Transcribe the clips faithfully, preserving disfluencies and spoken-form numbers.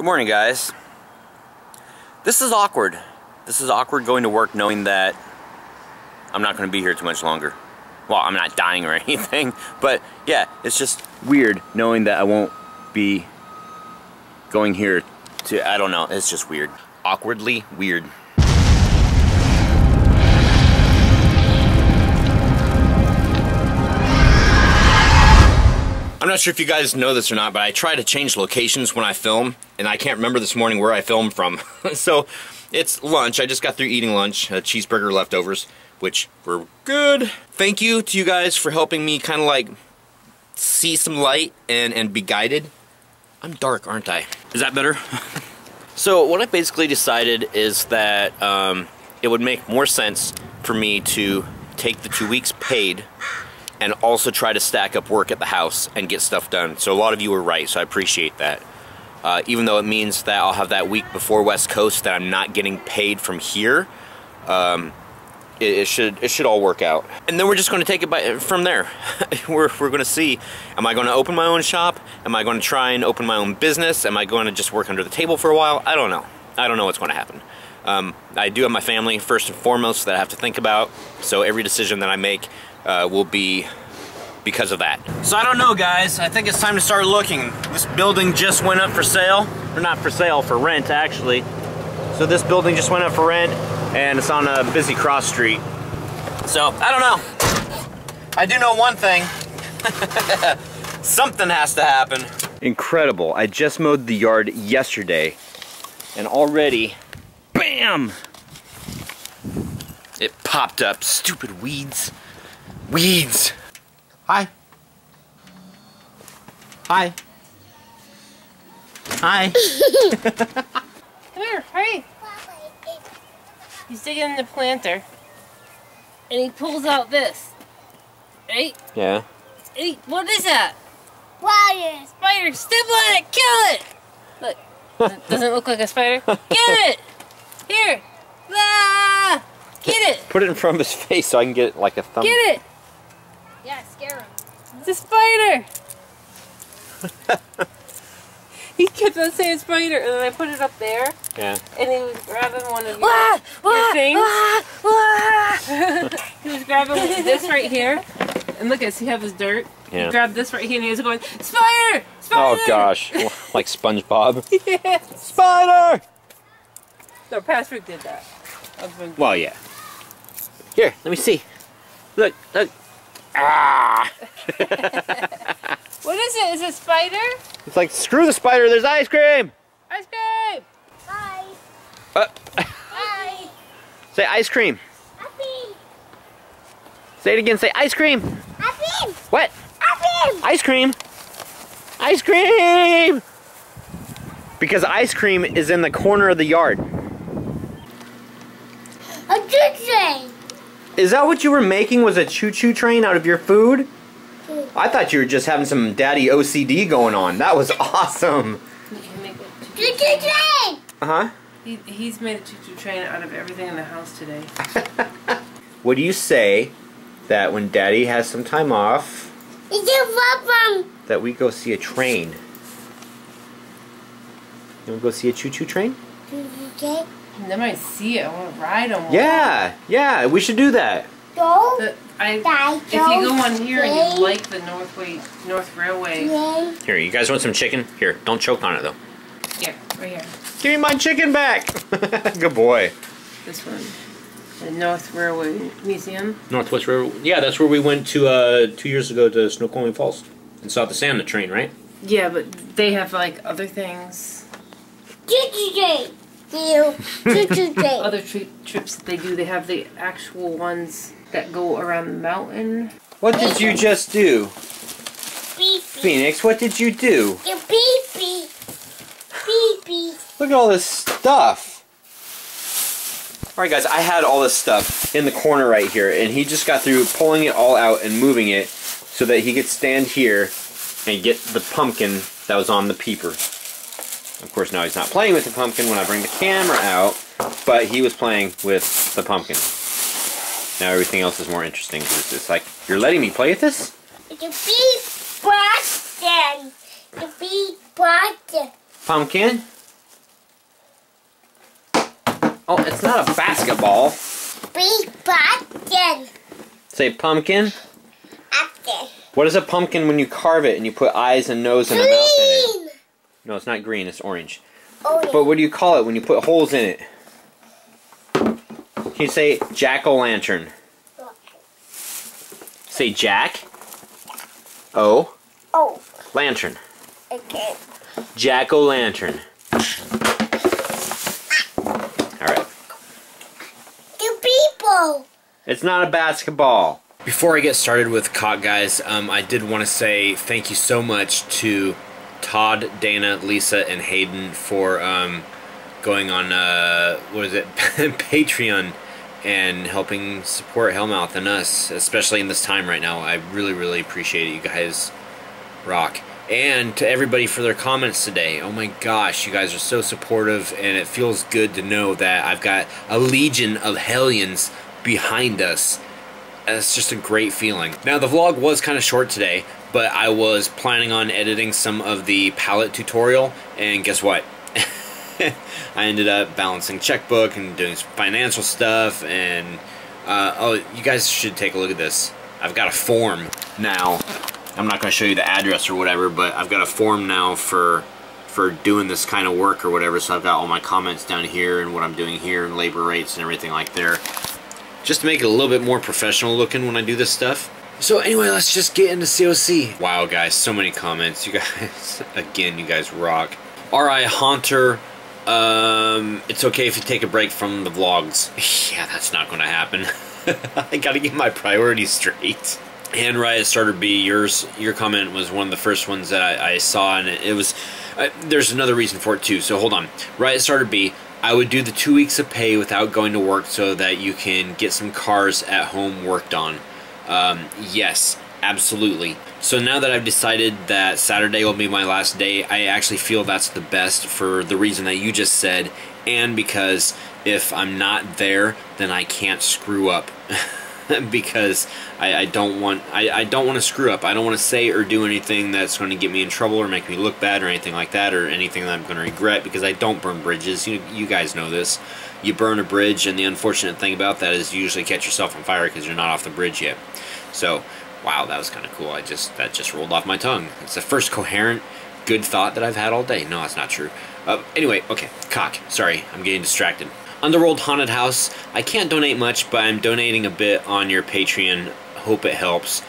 Good morning, guys. This is awkward. This is awkward going to work knowing that I'm not going to be here too much longer. Well, I'm not dying or anything, but yeah, it's just weird knowing that I won't be going here to, I don't know, it's just weird. Awkwardly weird. I'm not sure if you guys know this or not, but I try to change locations when I film, and I can't remember this morning where I filmed from. So, it's lunch. I just got through eating lunch, uh, cheeseburger leftovers, which were good. Thank you to you guys for helping me kind of like see some light and, and be guided. I'm dark, aren't I? Is that better? So, what I basically decided is that um, it would make more sense for me to take the two weeks paid and also try to stack up work at the house and get stuff done. So a lot of you were right, so I appreciate that. Uh, even though it means that I'll have that week before West Coast that I'm not getting paid from here, um, it, it should it should all work out. And then we're just gonna take it by, from there. we're, we're gonna see, am I gonna open my own shop? Am I gonna try and open my own business? Am I gonna just work under the table for a while? I don't know. I don't know what's gonna happen. Um, I do have my family first and foremost that I have to think about, so every decision that I make Uh, will be because of that. So I don't know, guys. I think it's time to start looking. This building just went up for sale. Or not for sale, for rent, actually. So this building just went up for rent, and it's on a busy cross street. So, I don't know. I do know one thing. Something has to happen. Incredible. I just mowed the yard yesterday, and already, bam! It popped up. Stupid weeds. Weeds. Hi. Hi. Hi. Come here, hurry. He's digging in the planter, and he pulls out this. Right? Yeah. Hey, what is that? Spider. Spider. Step on it. Kill it. Look. Doesn't it look like a spider? Get it. Here. Ah, get it. Put it in front of his face so I can get like a thumb. Get it. Yeah, scare him. It's a spider! He kept on saying spider, and then I put it up there. Yeah. And he was grabbing one of your, ah, your ah, things. Ah, ah. He was grabbing this right here. And look at, see how this dirt? Yeah. He grabbed this right here, and he was going, spider! Spider! Oh gosh, like SpongeBob. Yeah. Spider! No, Patrick did that. Well, yeah. Here, let me see. Look, look. Ah! What is it? Is it a spider? It's like, screw the spider, there's ice cream! Ice cream! Bye! Uh, Bye! Say ice cream. Ice cream! Say it again, say ice cream! Ice cream! What? Ice cream! Ice cream! Ice cream! Because ice cream is in the corner of the yard. A good thing! Is that what you were making, was a choo-choo train out of your food? I thought you were just having some daddy O C D going on. That was awesome. You can make a choo-choo train! Uh-huh. He, he's made a choo-choo train out of everything in the house today. What do you say that when daddy has some time off, that we go see a train? You want to go see a choo-choo train? Choo-choo train? And then I see it, I want to ride on one. Yeah, yeah, we should do that. Go. The, I, if you go on here and you like the Northway, North Railway. Here, you guys want some chicken? Here, don't choke on it though. Here, right here. Give me my chicken back. Good boy. This one. The North Railway Museum. Northwest Railway. Yeah, that's where we went to uh, two years ago to Snoqualmie Falls and saw the Santa train, right? Yeah, but they have like other things. Chicken. You. Other tri trips that they do, they have the actual ones that go around the mountain. What did you just do? Beep, beep. Phoenix, what did you do? You beep, beep. Beep, beep. Look at all this stuff. Alright guys, I had all this stuff in the corner right here, and he just got through pulling it all out and moving it so that he could stand here and get the pumpkin that was on the peeper. Of course, now he's not playing with the pumpkin when I bring the camera out, but he was playing with the pumpkin. Now everything else is more interesting because it's like, you're letting me play with this? It's a big pumpkin. It's a big pumpkin. Pumpkin? Oh, it's not a basketball. Big pumpkin. Say pumpkin? Pumpkin. What is a pumpkin when you carve it and you put eyes and nose green. And a mouth in it? No, it's not green, it's orange. Orange. But what do you call it when you put holes in it? Can you say jack-o'-lantern? Say jack. O. Oh. Lantern. Okay. Jack-o'-lantern. Alright. Two people! It's not a basketball. Before I get started with Caught Guys, um, I did want to say thank you so much to Todd, Dana, Lisa, and Hayden for um, going on, uh, what is it, Patreon, and helping support Hellmouth and us, especially in this time right now. I really, really appreciate it. You guys rock. And to everybody for their comments today. Oh my gosh, you guys are so supportive, and it feels good to know that I've got a legion of hellions behind us. It's just a great feeling. Now, the vlog was kind of short today, but I was planning on editing some of the palette tutorial, and guess what? I ended up balancing checkbook and doing some financial stuff, and uh, oh, you guys should take a look at this. I've got a form now. I'm not going to show you the address or whatever, but I've got a form now for for doing this kind of work or whatever. So I've got all my comments down here and what I'm doing here and labor rates and everything like there, just to make it a little bit more professional looking when I do this stuff. So anyway, let's just get into C O C. Wow, guys, so many comments. You guys, again, you guys rock. R I Haunter. Um, it's okay if you take a break from the vlogs. Yeah, that's not going to happen. I got to get my priorities straight. And Riot Starter B, yours, your comment was one of the first ones that I, I saw, and it, it was. Uh, there's another reason for it too. So hold on, Riot Starter B. I would do the two weeks of pay without going to work so that you can get some cars at home worked on. Um, yes, absolutely. So now that I've decided that Saturday will be my last day, I actually feel that's the best for the reason that you just said, and because if I'm not there, then I can't screw up. Because I, I don't want I, I don't want to screw up. I don't want to say or do anything that's going to get me in trouble or make me look bad or anything like that, or anything that I'm going to regret, because I don't burn bridges. You, you guys know this. You burn a bridge, and the unfortunate thing about that is you usually catch yourself on fire because you're not off the bridge yet. So, wow, that was kind of cool. I just that just rolled off my tongue. It's the first coherent good thought that I've had all day. No, that's not true. Uh, anyway, okay, cock. Sorry, I'm getting distracted. Underworld Haunted House. I can't donate much, but I'm donating a bit on your Patreon. Hope it helps.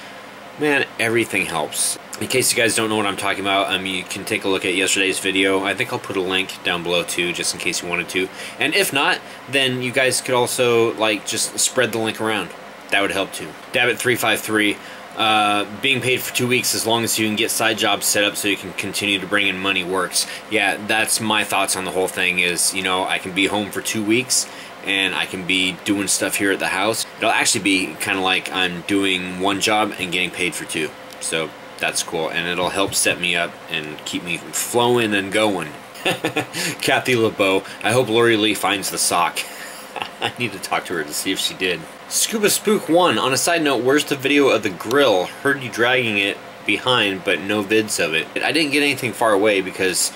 Man, everything helps. In case you guys don't know what I'm talking about, um, you can take a look at yesterday's video. I think I'll put a link down below too, just in case you wanted to. And if not, then you guys could also like just spread the link around. That would help too. Dabbit three five three. Uh, being paid for two weeks as long as you can get side jobs set up so you can continue to bring in money works. Yeah, that's my thoughts on the whole thing is, you know, I can be home for two weeks and I can be doing stuff here at the house. It'll actually be kind of like I'm doing one job and getting paid for two. So that's cool, and it'll help set me up and keep me flowing and going. Kathy LeBeau, I hope Lori Lee finds the sock. I need to talk to her to see if she did. Scuba Spook one, on a side note, where's the video of the grill? Heard you dragging it behind, but no vids of it. I didn't get anything far away because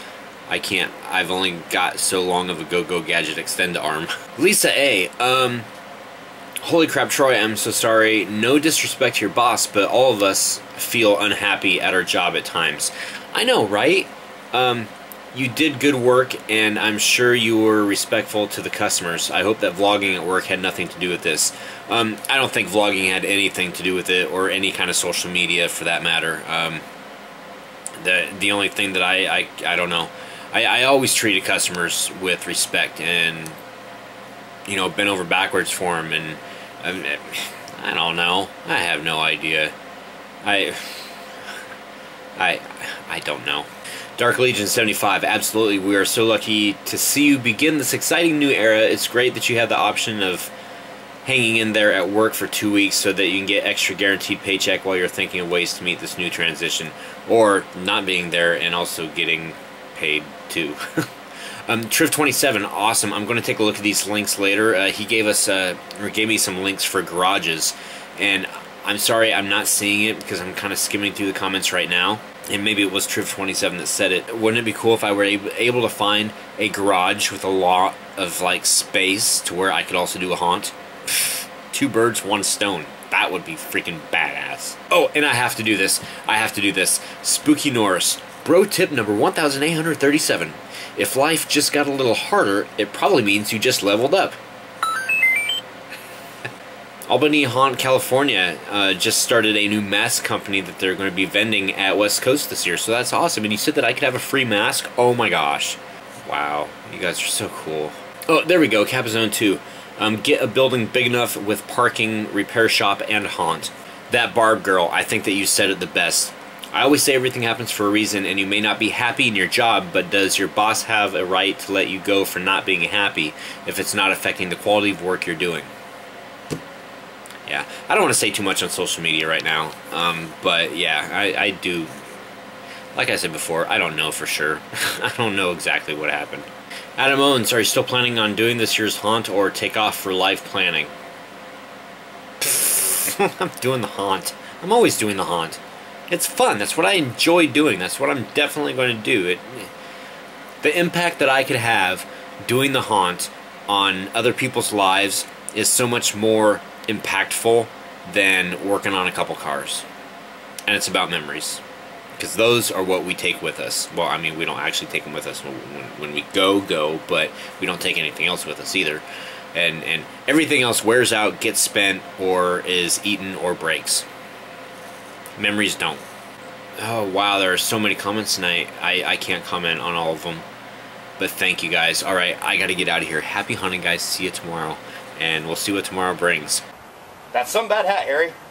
I can't. I've only got so long of a Go-Go Gadget extend arm. Lisa A, um, holy crap, Troy, I'm so sorry. No disrespect to your boss, but all of us feel unhappy at our job at times. I know, right? Um... You did good work, and I'm sure you were respectful to the customers. I hope that vlogging at work had nothing to do with this. Um, I don't think vlogging had anything to do with it, or any kind of social media for that matter. Um, the the only thing that I, I, I don't know. I, I always treated customers with respect and, you know, bent over backwards for them, and I, I don't know. I have no idea. I... I I don't know. Dark Legion seventy five, absolutely. We are so lucky to see you begin this exciting new era. It's great that you have the option of hanging in there at work for two weeks so that you can get extra guaranteed paycheck while you're thinking of ways to meet this new transition, or not being there and also getting paid too. um, Triff twenty seven, awesome. I'm going to take a look at these links later. Uh, he gave us uh, or gave me some links for garages, and I'm sorry I'm not seeing it because I'm kind of skimming through the comments right now. and maybe it was Triff twenty seven that said it, wouldn't it be cool if I were able to find a garage with a lot of like space to where I could also do a haunt? Pfft, two birds, one stone. That would be freaking badass. Oh, and I have to do this. I have to do this. Spooky Norris. Bro tip number one thousand eight hundred thirty-seven. If life just got a little harder, it probably means you just leveled up. Albany Haunt, California uh, just started a new mask company that they're going to be vending at West Coast this year, so that's awesome. And you said that I could have a free mask? Oh my gosh. Wow. You guys are so cool. Oh, there we go. Cap zone two. Um, get a building big enough with parking, repair shop, and haunt. That Barb girl, I think that you said it the best. I always say everything happens for a reason, and you may not be happy in your job, but does your boss have a right to let you go for not being happy if it's not affecting the quality of work you're doing? Yeah, I don't want to say too much on social media right now, um, but yeah, I, I do. Like I said before, I don't know for sure. I don't know exactly what happened. Adam Owens, are you still planning on doing this year's haunt or take off for life planning? I'm doing the haunt. I'm always doing the haunt. It's fun. That's what I enjoy doing. That's what I'm definitely going to do. It, the impact that I could have doing the haunt on other people's lives is so much more impactful than working on a couple cars. And it's about memories, because those are what we take with us. Well, I mean, we don't actually take them with us when, when, when we go, go, but we don't take anything else with us either. And, and everything else wears out, gets spent, or is eaten, or breaks. Memories don't. Oh, wow, there are so many comments tonight. I, I can't comment on all of them. But thank you, guys. All right, I got to get out of here. Happy hunting, guys. See you tomorrow. And we'll see what tomorrow brings. That's some bad hat, Harry.